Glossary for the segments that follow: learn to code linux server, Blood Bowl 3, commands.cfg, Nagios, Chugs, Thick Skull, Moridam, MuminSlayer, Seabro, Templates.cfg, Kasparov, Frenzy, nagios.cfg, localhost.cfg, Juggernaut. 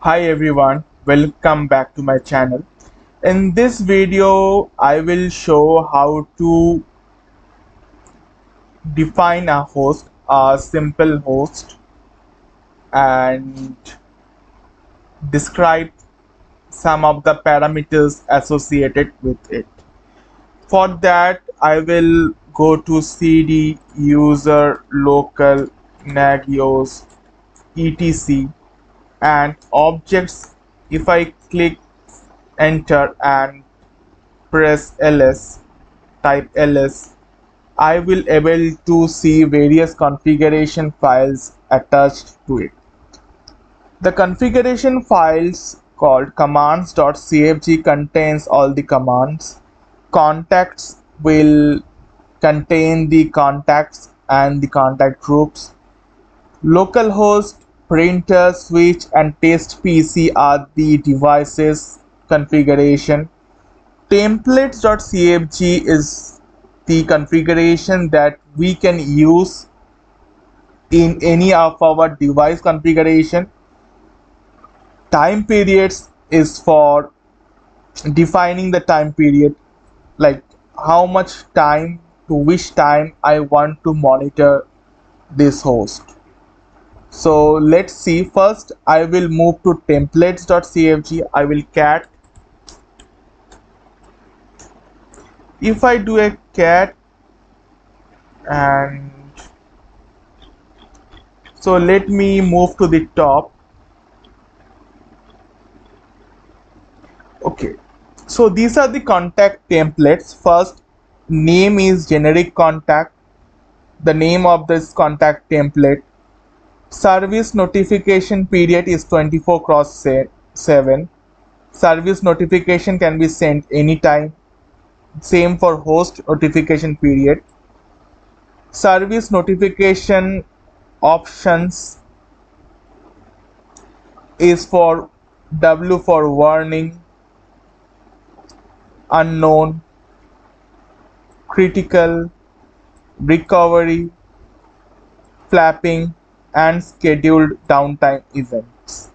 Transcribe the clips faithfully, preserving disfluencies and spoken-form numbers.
Hi everyone, welcome back to my channel. In this video I will show how to define a host, a simple host, and describe some of the parameters associated with it. For that I will go to cd user local nagios etc and objects. If I click enter and press ls, type ls, I will able to see various configuration files attached to it. The configuration files called commands.cfg contains all the commands. Contacts will contain the contacts and the contact groups. Localhost, printer, switch and test P C are the devices configuration. Templates.cfg is the configuration that we can use in any of our device configuration. Time periods is for defining the time period, like how much time to which time I want to monitor this host. So let's see. First I will move to templates.cfg. I will cat. If I do a cat, and so let me move to the top. Okay, so these are the contact templates. First, name is generic contact, the name of this contact template. Service notification period is twenty-four cross seven. Service notification can be sent anytime. Same for host notification period. Service notification options is for W for warning, unknown, critical, recovery, flapping, and scheduled downtime events.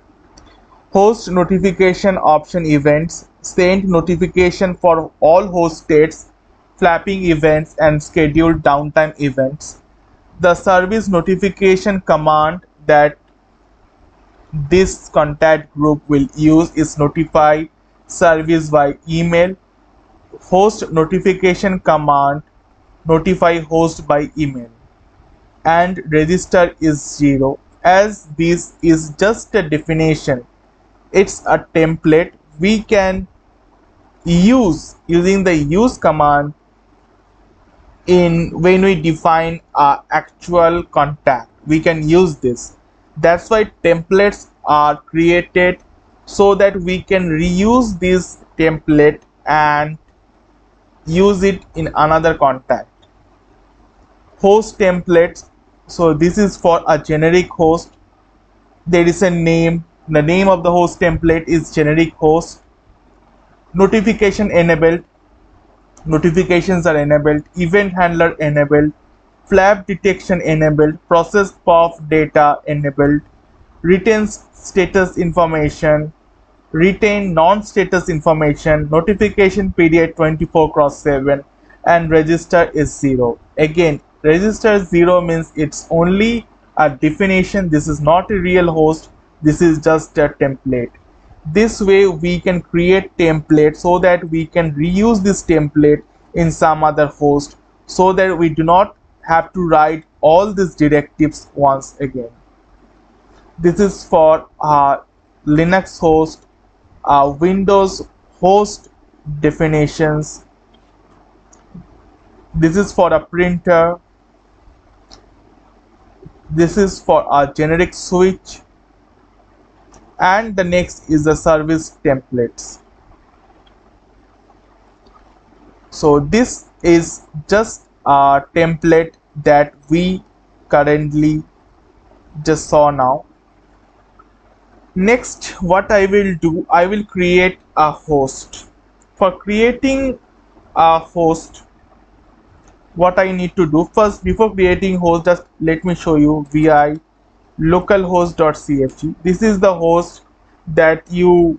Host notification option events, send notification for all host states, flapping events and scheduled downtime events. The service notification command that this contact group will use is notify service by email. Host notification command notify host by email. And register is zero, as this is just a definition. It's a template. We can use using the use command in when we define our actual contact. We can use this. That's why templates are created, so that we can reuse this template and use it in another contact. Host templates. So this is for a generic host. There is a name. The name of the host template is generic host. Notification enabled. Notifications are enabled. Event handler enabled. Flap detection enabled. Process path data enabled. Retain status information. Retain non-status information. Notification period twenty-four cross seven. And register is zero. Again, register zero means it's only a definition. This is not a real host. This is just a template. This way we can create templates so that we can reuse this template in some other host, so that we do not have to write all these directives once again. This is for a Linux host, a Windows host definitions. This is for a printer. This is for a generic switch. And the next is the service templates. So this is just a template that we currently just saw now. Next, what I will do, I will create a host. For creating a host, what I need to do first, before creating host, just let me show you vi localhost.cfg. This is the host that you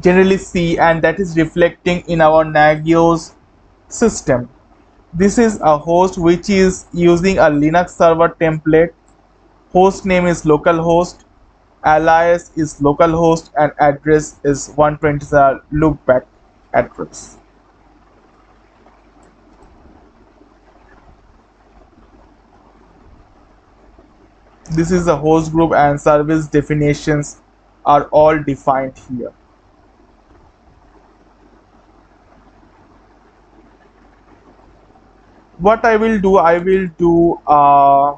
generally see, and that is reflecting in our Nagios system. This is a host which is using a Linux server template. Host name is localhost, alias is localhost, and address is one twenty-seven loopback address. This is the host group, and service definitions are all defined here. What I will do, I will do uh,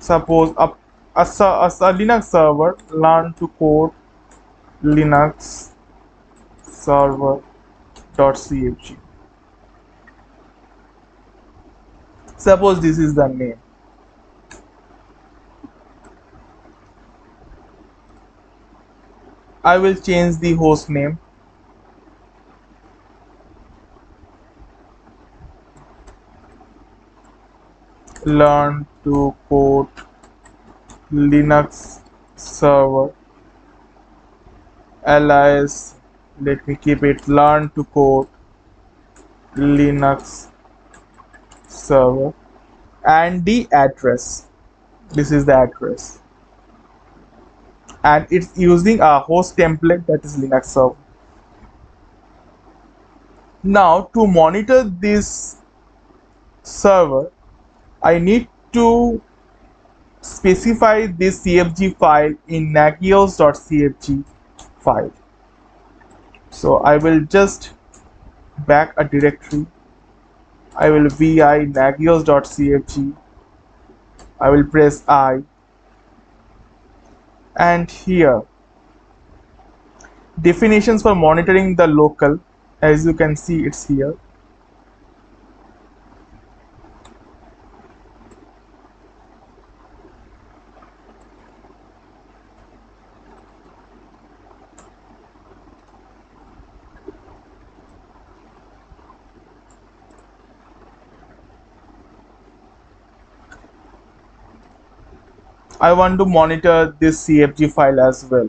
suppose a, a, a, a Linux server, learn to code linux server.cfg. Suppose this is the name. I will change the host name. Learn to code Linux server, alias, let me keep it learn to code Linux server, and the address. This is the address, and it's using a host template, that is Linux server. Now, to monitor this server, I need to specify this C F G file in nagios.cfg file. So I will just back a directory. I will vi nagios.cfg. I will press I. And here, definitions for monitoring the local, as you can see, it's here. I want to monitor this C F G file as well.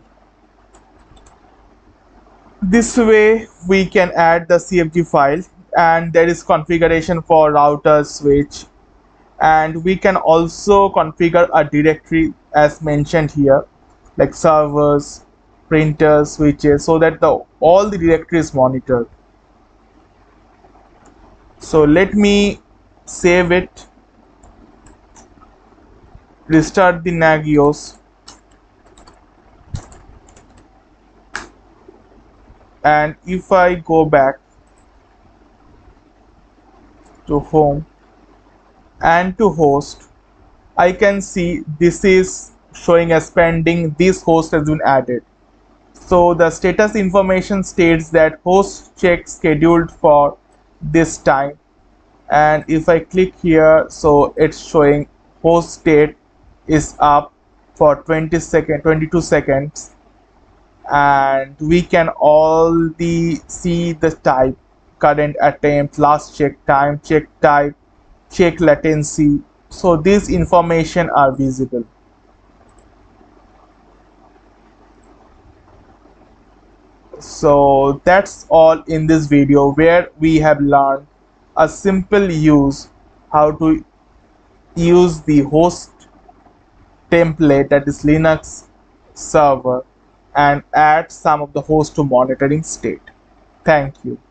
This way we can add the C F G file, and there is configuration for router, switch, and we can also configure a directory as mentioned here, like servers, printers, switches, so that the all the directory is monitored. So let me save it. Restart the Nagios, and if I go back to home and to host, I can see this is showing as pending. This host has been added. So the status information states that host check scheduled for this time, and if I click here, so it's showing host state is up for twenty second twenty-two seconds, and we can all the see the type, current attempt, last check time, check type, check latency. So these information are visible. So that's all in this video, where we have learned a simple use how to use the host template, that is Linux server, and add some of the host to monitoring state. Thank you.